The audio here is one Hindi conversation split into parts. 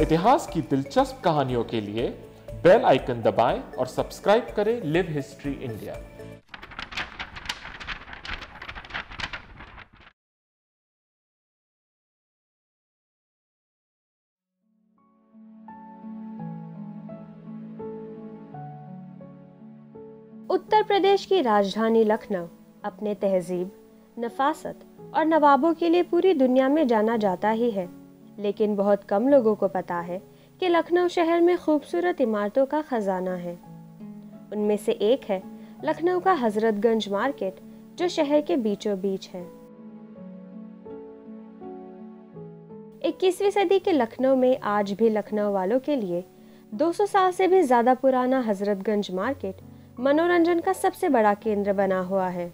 इतिहास की दिलचस्प कहानियों के लिए बेल आइकन दबाएं और सब्सक्राइब करें live history India. Uttar Pradesh की राजधानी लखनऊ अपने तहजीब, नफासत और नवाबों के लिए पूरी दुनिया में जाना जाता ही है, लेकिन बहुत कम लोगों को पता है कि लखनऊ शहर में खूबसूरत इमारतों का खजाना है। उनमें से एक है लखनऊ का हजरतगंज मार्केट, जो शहर के बीचों बीच है। 21वीं सदी के लखनऊ में आज भी लखनऊ वालों के लिए 200 साल से भी ज्यादा पुराना हजरतगंज मार्केट मनोरंजन का सबसे बड़ा केंद्र बना हुआ है।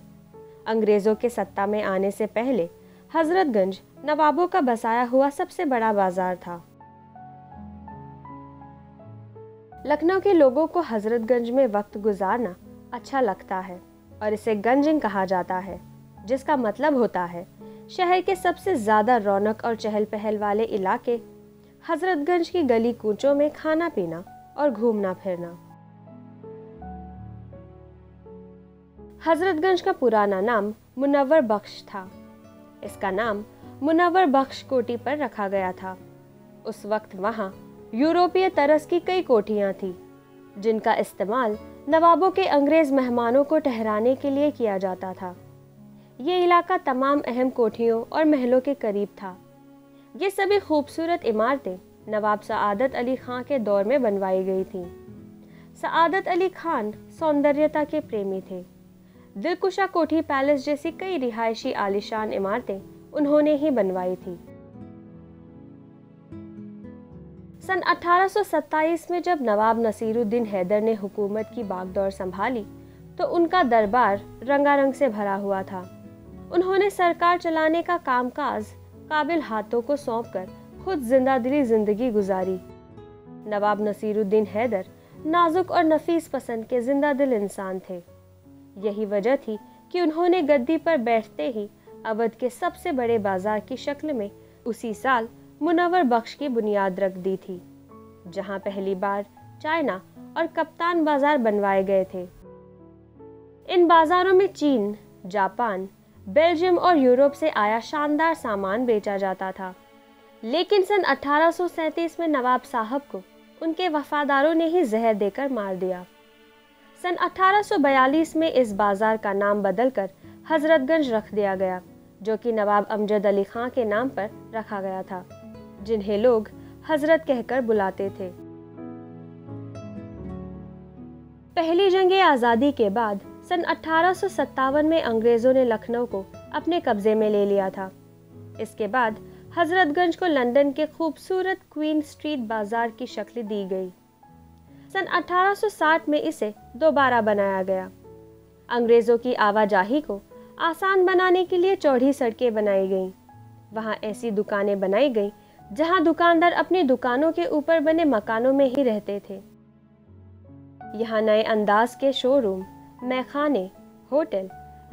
अंग्रेजों के सत्ता में आने से पहले हजरतगंज नवाबों का बसाया हुआ सबसे बड़ा बाजार था। लखनऊ के लोगों को हजरतगंज में वक्त गुजारना अच्छा लगता है और इसे गंजिंग कहा जाता है, जिसका मतलब होता है शहर के सबसे ज्यादा रौनक और चहल पहल वाले इलाके। हजरतगंज की गली कूचों में खाना पीना और घूमना फिरना। हजरतगंज का पुराना नाम मुनव्वर बख्श था। इसका नाम मुनव्वर बख्श कोठी पर रखा गया था। उस वक्त वहां यूरोपीय तरस की कई कोठियां थीं, जिनका इस्तेमाल नवाबों के अंग्रेज मेहमानों को ठहराने के लिए किया जाता था। ये इलाका तमाम अहम कोठियों और महलों के करीब था। ये सभी खूबसूरत इमारतें नवाब सआदत अली खान के दौर में बनवाई गई थीं। सआदत अली खान सौंदर्यता के प्रेमी थे। दिलकुशा कोठी पैलेस जैसी कई रिहायशी आलिशान इमारतें उन्होंने ही बनवाई थी। सन 1827 में जब नवाब नसीरुद्दीन हैदर ने हुकूमत की बागडोर संभाली तो उनका दरबार रंगारंग से भरा हुआ था। उन्होंने सरकार चलाने का कामकाज काबिल हाथों को सौंपकर खुद जिंदादिली जिंदगी गुजारी। नवाब नसीरुद्दीन हैदर नाजुक और नफीस पसंद के जिंदादिल इंसान थे। यही वजह थी कि उन्होंने गद्दी पर बैठते ही अवध के सबसे बड़े बाजार की शक्ल में उसी साल मुनव्वर बख्श की बुनियाद रख दी थी, जहां पहली बार चाइना और कप्तान बाजार बनवाए गए थे। इन बाजारों में चीन, जापान, बेल्जियम और यूरोप से आया शानदार सामान बेचा जाता था। लेकिन सन 1837 में नवाब साहब को उनके वफादारों ने ही जहर देकर मार दिया। सन 1842 में इस बाजार का नाम बदलकर हजरतगंज रख दिया गया, जो कि नवाब अमजद अली खान के नाम पर रखा गया था, जिन्हें लोग हजरत कहकर बुलाते थे। पहली जंग आज़ादी के बाद सन 1857 में अंग्रेजों ने लखनऊ को अपने कब्जे में ले लिया था। इसके बाद हजरतगंज को लंदन के खूबसूरत क्वीन स्ट्रीट बाजार की शक्ल दी गई। सन 1860 में इसे दोबारा बनाया गया। अंग्रेजों की आवाजाही को आसान बनाने के लिए चौड़ी सड़कें बनाई गईं। वहां ऐसी दुकानें बनाई गईं जहां दुकानदार अपनी दुकानों के ऊपर बने मकानों में ही रहते थे। यहां नए अंदाज के शोरूम, मैखाने, होटल,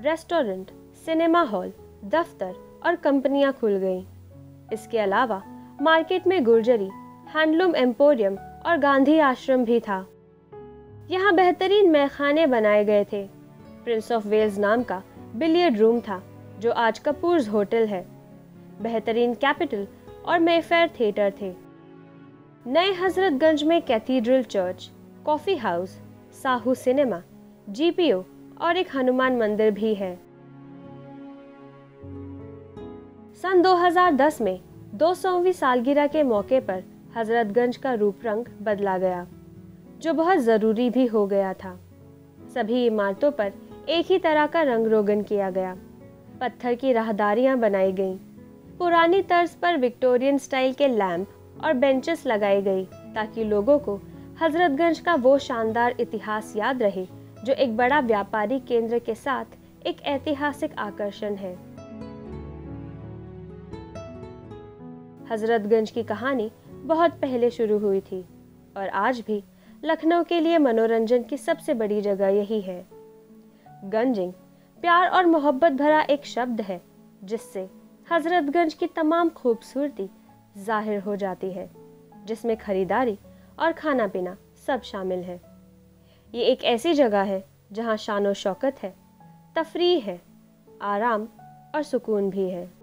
रेस्टोरेंट, सिनेमा हॉल, दफ्तर और कंपनियां खुल गईं। इसके अलावा मार्केट में गुर्जरी, हैंडलूम एम्पोरियम और गांधी आश्रम भी था। यहाँ बेहतरीन मैखाने बनाए गए थे। प्रिंस ऑफ वेल्स नाम का बिलियर्ड रूम था, जो आज कपूर्स होटल है। बेहतरीन कैपिटल और मेफेयर थिएटर थे। नए हजरतगंज में cathedral church, coffee house, Sahu cinema, GPO और एक हनुमान मंदिर भी है। सन 2010 में 200वीं सालगिरह के मौके पर हजरतगंज का रूप रंग बदला गया, जो बहुत जरूरी भी हो गया था। सभी इमारतों पर एक ही तरह का रंग रोगन किया गया। पत्थर की राहदारियां बनाई गईं। पुरानी तर्ज पर विक्टोरियन स्टाइल के लैंप और बेंचेस लगाई गई, ताकि लोगों को हजरतगंज का वो शानदार इतिहास याद रहे, जो एक बड़ा व्यापारी केंद्र के साथ एक ऐतिहासिक आकर्षण है। हजरतगंज की कहानी बहुत पहले शुरू हुई थी और आज भी लखनऊ के लिए मनोरंजन की सबसे बड़ी जगह यही है। गंजिंग प्यार और मोहब्बत भरा एक शब्द है, जिससे हजरतगंज की तमाम खूबसूरती जाहिर हो जाती है। जिसमें खरीदारी और खाना पीना सब शामिल है। ये एक ऐसी जगह है जहाँ शान और शौकत है, तफरी है, आराम और सुकून भी है।